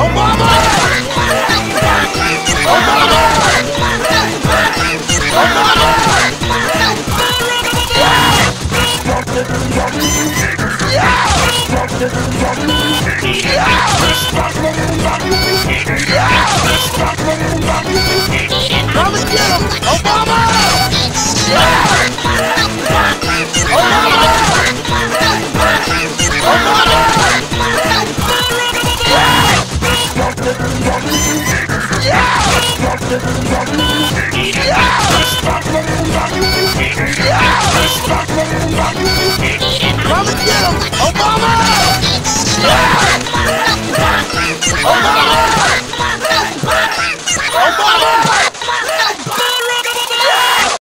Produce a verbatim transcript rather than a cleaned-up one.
Obama! Obama!